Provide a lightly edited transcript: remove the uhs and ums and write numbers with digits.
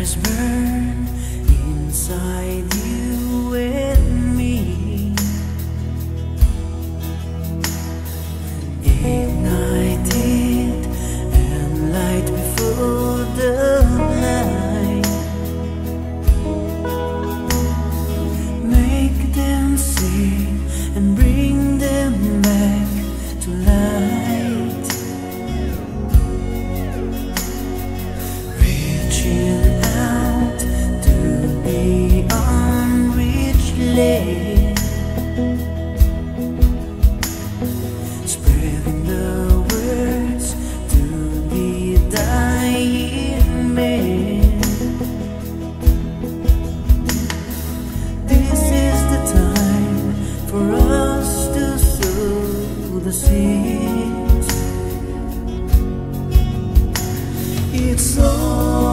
fires burn inside you and me, ignite it and light before the night. Make them see and bring them back to life. Spreading the words to the dying man. This is the time for us to sow the seeds. It's all